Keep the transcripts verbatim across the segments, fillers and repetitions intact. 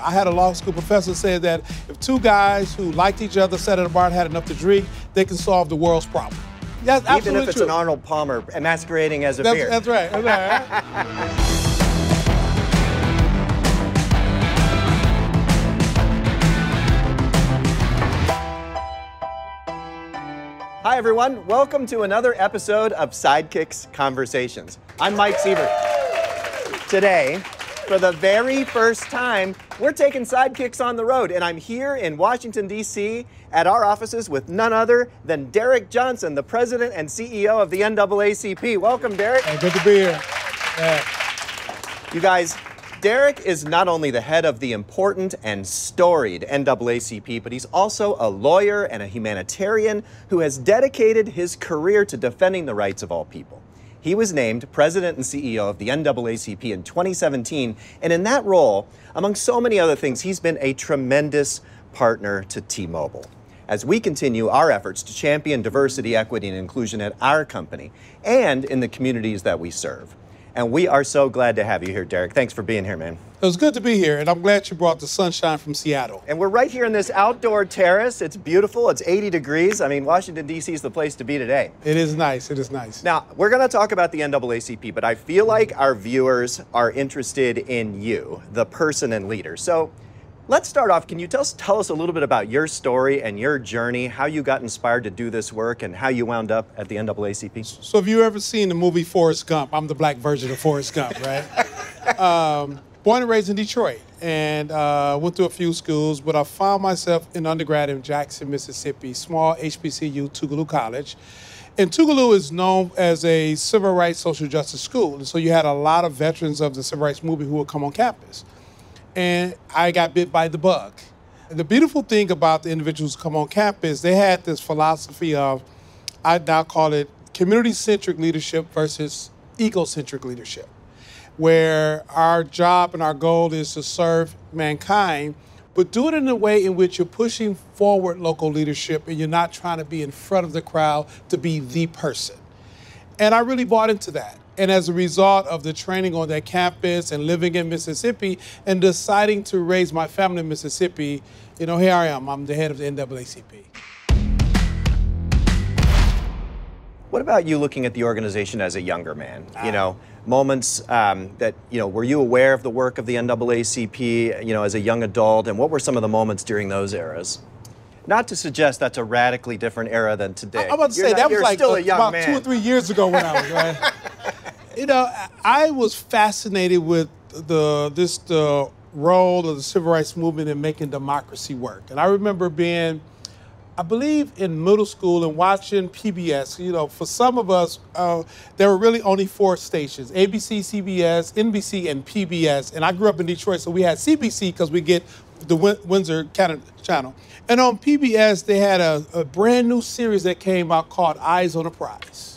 I had a law school professor say that if two guys who liked each other, set it apart, had enough to drink, they can solve the world's problem. That's absolutely true. Even if it's an Arnold Palmer masquerading as a that's, beer. That's right. That's right. Hi, everyone. Welcome to another episode of Sidekicks Conversations. I'm Mike Sievert. Today, for the very first time, we're taking Sidekicks on the road, and I'm here in Washington, D C at our offices with none other than Derek Johnson, the president and C E O of the N double A C P. Welcome, Derek. Hey, good to be here. Yeah. You guys, Derek is not only the head of the important and storied N double A C P, but he's also a lawyer and a humanitarian who has dedicated his career to defending the rights of all people. He was named president and C E O of the N double A C P in twenty seventeen, and in that role, among so many other things, he's been a tremendous partner to T-Mobile as we continue our efforts to champion diversity, equity, and inclusion at our company and in the communities that we serve. And we are so glad to have you here, Derek. Thanks for being here, man. It was good to be here, and I'm glad you brought the sunshine from Seattle. And we're right here in this outdoor terrace. It's beautiful. It's eighty degrees. I mean, Washington, D C is the place to be today. It is nice. It is nice. Now, we're going to talk about the N double A C P, but I feel like our viewers are interested in you, the person and leader. So let's start off. Can you tell us, tell us a little bit about your story and your journey, how you got inspired to do this work, and how you wound up at the N double A C P? So have you ever seen the movie Forrest Gump? I'm the black version of Forrest Gump, right? um, born and raised in Detroit, and uh, went through a few schools, but I found myself in undergrad in Jackson, Mississippi, small H B C U, Tougaloo College. And Tougaloo is known as a civil rights social justice school, and so you had a lot of veterans of the civil rights movement who would come on campus. And I got bit by the bug. The beautiful thing about the individuals who come on campus, they had this philosophy of, I now call it community-centric leadership versus egocentric leadership, where our job and our goal is to serve mankind, but do it in a way in which you're pushing forward local leadership and you're not trying to be in front of the crowd to be the person. And I really bought into that. And as a result of the training on that campus and living in Mississippi and deciding to raise my family in Mississippi, you know, here I am. I'm the head of the N double A C P. What about you looking at the organization as a younger man? Ah. You know, moments um, that, you know, were you aware of the work of the N double A C P, you know, as a young adult? And what were some of the moments during those eras? Not to suggest that's a radically different era than today. I'm about to you're say, not, that was like a, a about man. two or three years ago when I was, right? You know, I was fascinated with the this the role of the civil rights movement in making democracy work. And I remember being, I believe, in middle school and watching P B S. You know, for some of us, uh, there were really only four stations, A B C, C B S, N B C, and P B S. And I grew up in Detroit, so we had C B C because we get the Win- Windsor Channel. And on P B S, they had a, a brand new series that came out called Eyes on the Prize.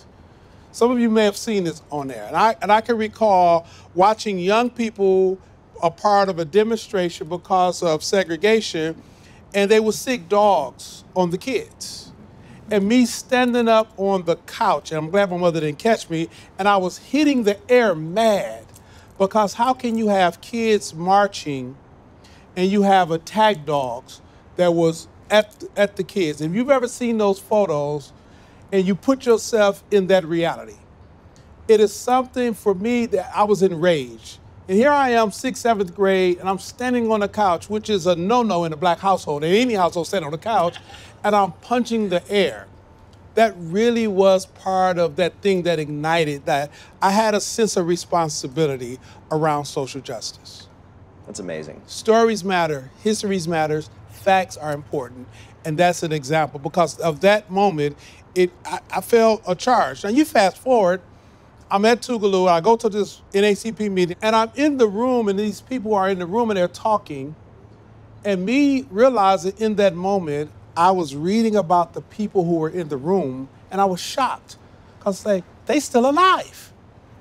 Some of you may have seen this on there. And I, and I can recall watching young people a part of a demonstration because of segregation, and they would sick dogs on the kids. And me standing up on the couch, and I'm glad my mother didn't catch me, and I was hitting the air mad because how can you have kids marching and you have attack dogs that was at, at the kids? And if you've ever seen those photos, and you put yourself in that reality. It is something for me that I was enraged. And here I am, sixth, seventh grade, and I'm standing on a couch, which is a no-no in a black household, in any household, stand on a couch, and I'm punching the air. That really was part of that thing that ignited that. I had a sense of responsibility around social justice. That's amazing. Stories matter, histories matter, facts are important. And that's an example because of that moment, It, I, I felt a charge. Now you fast forward, I'm at Tougaloo, I go to this N double A C P meeting, and I'm in the room, and these people are in the room, and they're talking. And me realizing in that moment, I was reading about the people who were in the room, and I was shocked, because like, they still alive.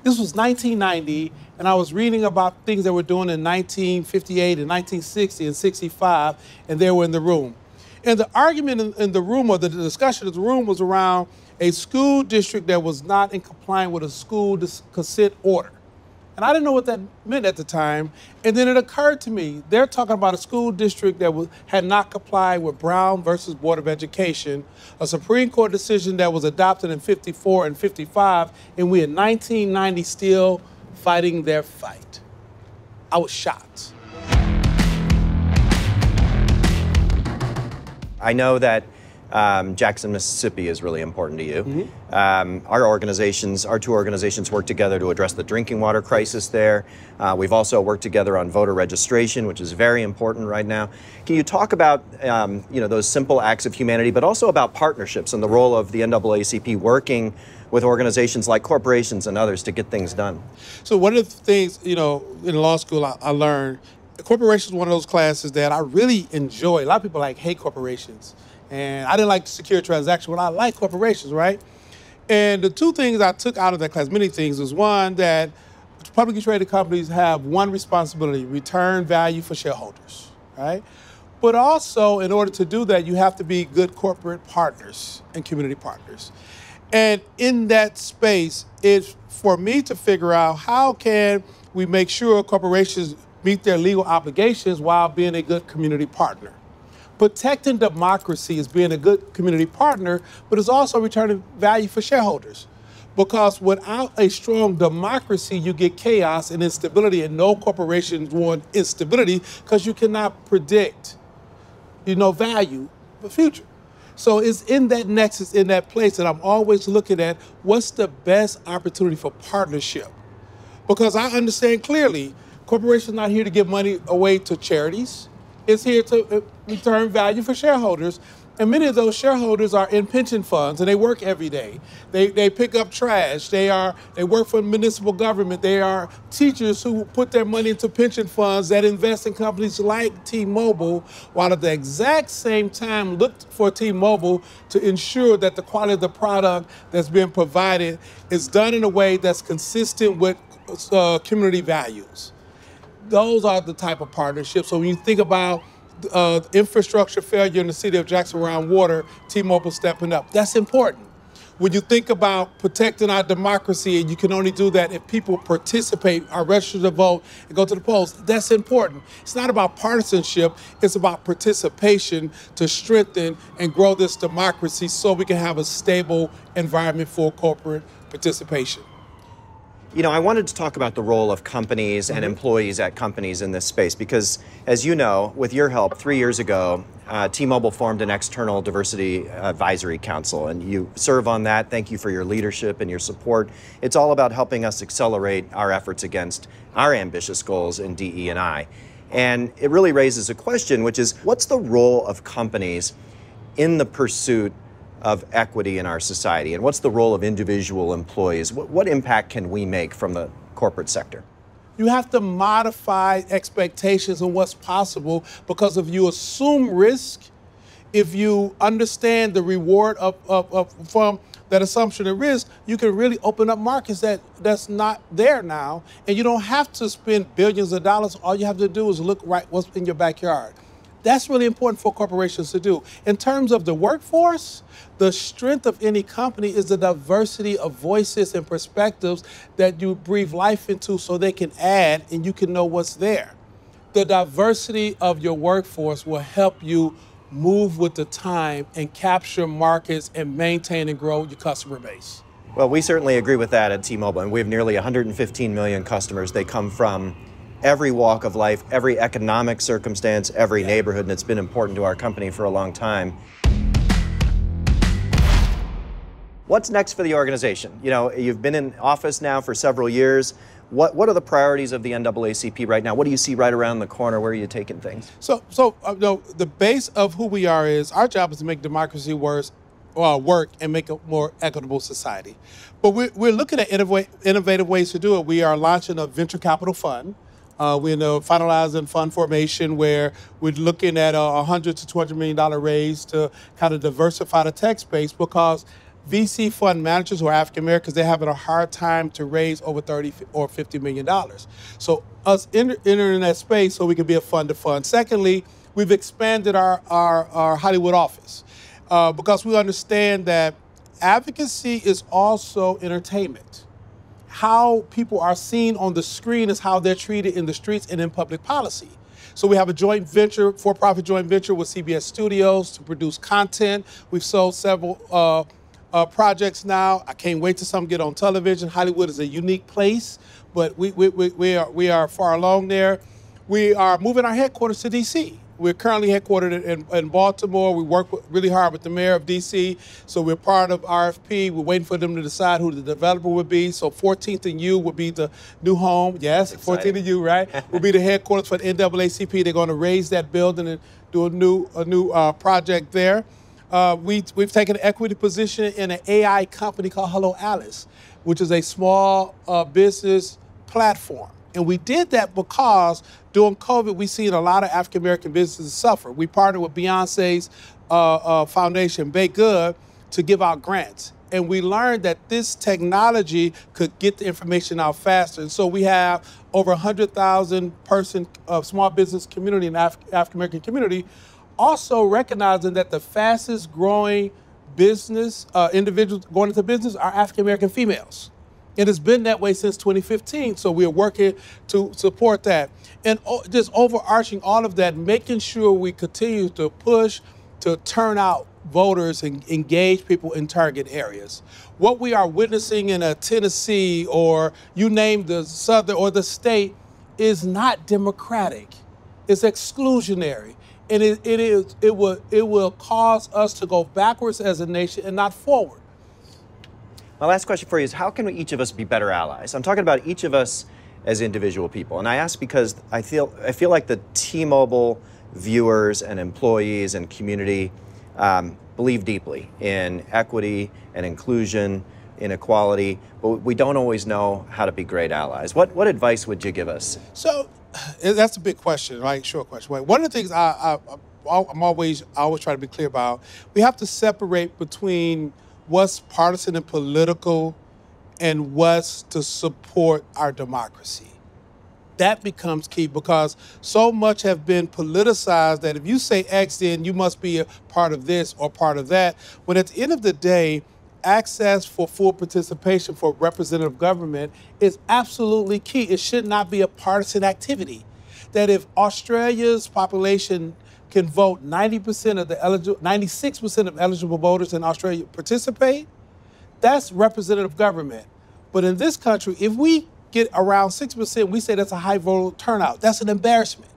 This was nineteen ninety, and I was reading about things they were doing in nineteen fifty-eight and nineteen sixty and sixty-five, and they were in the room. And the argument in the room, or the discussion in the room, was around a school district that was not in compliance with a school consent order. And I didn't know what that meant at the time. And then it occurred to me, they're talking about a school district that was, had not complied with Brown versus Board of Education, a Supreme Court decision that was adopted in fifty-four and fifty-five, and we in nineteen ninety still fighting their fight. I was shocked. I know that Um, Jackson, Mississippi is really important to you. Mm-hmm. um, our organizations, our two organizations work together to address the drinking water crisis there. Uh, we've also worked together on voter registration, which is very important right now. Can you talk about um, you know, those simple acts of humanity, but also about partnerships and the role of the N double A C P working with organizations like corporations and others to get things done? So one of the things, you know, in law school I, I learned, corporations is one of those classes that I really enjoy. A lot of people like hate corporations. And I didn't like secure transactions, but I like corporations, right? And the two things I took out of that class, many things, was one, that publicly traded companies have one responsibility, return value for shareholders, right? But also, in order to do that, you have to be good corporate partners and community partners. And in that space, it's for me to figure out how can we make sure corporations meet their legal obligations while being a good community partner. Protecting democracy is being a good community partner, but it's also returning value for shareholders. Because without a strong democracy, you get chaos and instability, and no corporations want instability because you cannot predict, you know, value for the future. So it's in that nexus, in that place that I'm always looking at what's the best opportunity for partnership. Because I understand clearly, corporations are not here to give money away to charities. It's here to return value for shareholders. And many of those shareholders are in pension funds, and they work every day. They, they pick up trash. They, are, they work for municipal government. They are teachers who put their money into pension funds that invest in companies like T-Mobile, while at the exact same time looked for T-Mobile to ensure that the quality of the product that's being provided is done in a way that's consistent with uh, community values. Those are the type of partnerships. So when you think about uh, infrastructure failure in the city of Jackson around water, T-Mobile stepping up, that's important. When you think about protecting our democracy, and you can only do that if people participate, are registered to vote, and go to the polls, that's important. It's not about partisanship, it's about participation to strengthen and grow this democracy so we can have a stable environment for corporate participation. You know, I wanted to talk about the role of companies and employees at companies in this space because, as you know, with your help, three years ago, uh, T-Mobile formed an external diversity advisory council, and you serve on that. Thank you for your leadership and your support. It's all about helping us accelerate our efforts against our ambitious goals in D E and I. And it really raises a question, which is, what's the role of companies in the pursuit of equity in our society, and what's the role of individual employees? What, what impact can we make from the corporate sector? You have to modify expectations on what's possible, because if you assume risk, if you understand the reward of, of, of, from that assumption of risk, you can really open up markets that, that's not there now, and you don't have to spend billions of dollars. All you have to do is look right what's in your backyard. That's really important for corporations to do. In terms of the workforce, the strength of any company is the diversity of voices and perspectives that you breathe life into so they can add and you can know what's there. The diversity of your workforce will help you move with the time and capture markets and maintain and grow your customer base. Well, we certainly agree with that at T-Mobile, and we have nearly one hundred fifteen million customers. They come from every walk of life, every economic circumstance, every neighborhood, and it's been important to our company for a long time. What's next for the organization? You know, you've been in office now for several years. What, what are the priorities of the N double A C P right now? What do you see right around the corner? Where are you taking things? So, so uh, no, the base of who we are is our job is to make democracy worse, uh, work and make a more equitable society. But we're, we're looking at innovative ways to do it. We are launching a venture capital fund. Uh, we're in a finalizing fund formation where we're looking at a one hundred to two hundred million dollar raise to kind of diversify the tech space, because V C fund managers who are African Americans, they're having a hard time to raise over thirty or fifty million dollars. So us enter, entering that space so we can be a fund to fund. Secondly, we've expanded our, our, our Hollywood office uh, because we understand that advocacy is also entertainment. how people are seen on the screen is how they're treated in the streets and in public policy. So we have a joint venture, for-profit joint venture with C B S Studios to produce content. We've sold several uh, uh, projects now. I can't wait till some get on television. Hollywood is a unique place, but we, we, we, we, are, we are far along there. We are moving our headquarters to D C We're currently headquartered in, in Baltimore. We work with, really hard with the mayor of D C, so we're part of R F P. We're waiting for them to decide who the developer would be. So fourteenth and U would be the new home. Yes, fourteenth and U, right? Will be the headquarters for the N double A C P. They're going to raise that building and do a new a new uh, project there. Uh, we, we've taken an equity position in an A I company called Hello Alice, which is a small uh, business platform. And we did that because during COVID, we've seen a lot of African-American businesses suffer. We partnered with Beyonce's uh, uh, foundation, BeyGOOD, to give out grants. And we learned that this technology could get the information out faster. And so we have over one hundred thousand person uh, small business community and Af African-American community, also recognizing that the fastest growing business uh, individuals going into business are African-American females. It has been that way since twenty fifteen, so we're working to support that. And just overarching all of that, making sure we continue to push to turn out voters and engage people in target areas. What we are witnessing in a Tennessee or you name the Southern or the state is not democratic. It's exclusionary. And it, it, is, it, will, it will cause us to go backwards as a nation and not forward. My last question for you is, how can we, each of us be better allies? I'm talking about each of us as individual people. And I ask because I feel, I feel like the T-Mobile viewers and employees and community um, believe deeply in equity and inclusion, inequality, but we don't always know how to be great allies. What, what advice would you give us? So that's a big question, right? Short question. One of the things I, I, I'm always, I always try to be clear about, we have to separate between what's partisan and political, and what's to support our democracy. That becomes key because so much have been politicized that if you say X, then you must be a part of this or part of that. When at the end of the day, access for full participation for representative government is absolutely key. It should not be a partisan activity. That if Australia's population can vote ninety percent of the eligible, ninety-six percent of eligible voters in Australia participate, that's representative government. But in this country, if we get around six percent, we say that's a high voter turnout. That's an embarrassment.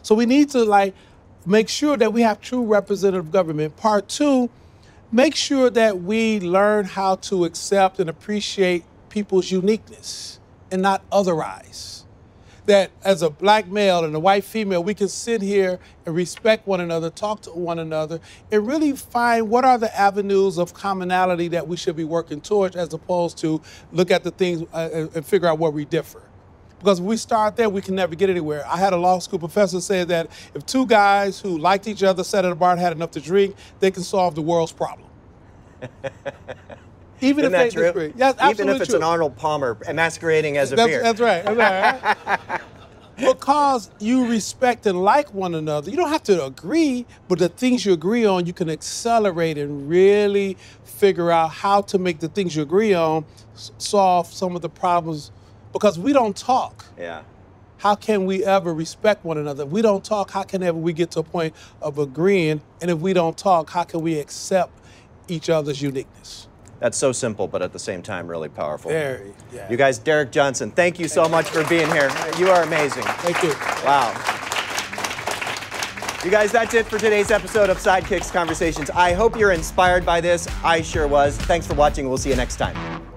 So we need to like make sure that we have true representative government. Part two, make sure that we learn how to accept and appreciate people's uniqueness and not otherize. That as a black male and a white female, we can sit here and respect one another, talk to one another, and really find what are the avenues of commonality that we should be working towards as opposed to look at the things uh, and figure out where we differ. Because if we start there, we can never get anywhere. I had a law school professor say that if two guys who liked each other sat at a bar and had enough to drink, they can solve the world's problem. Even Isn't if that true? Yes, Even if it's true. An Arnold Palmer masquerading as a that's, beer. That's right. That's right. Because you respect and like one another. You don't have to agree, but the things you agree on, you can accelerate and really figure out how to make the things you agree on solve some of the problems. Because we don't talk. Yeah. How can we ever respect one another? If we don't talk, how can ever we get to a point of agreeing? And if we don't talk, how can we accept each other's uniqueness? That's so simple, but at the same time, really powerful. Very, yeah. You guys, Derek Johnson, thank you so much for being here. You are amazing. Thank you. Wow. You guys, that's it for today's episode of Sidekicks Conversations. I hope you're inspired by this. I sure was. Thanks for watching. We'll see you next time.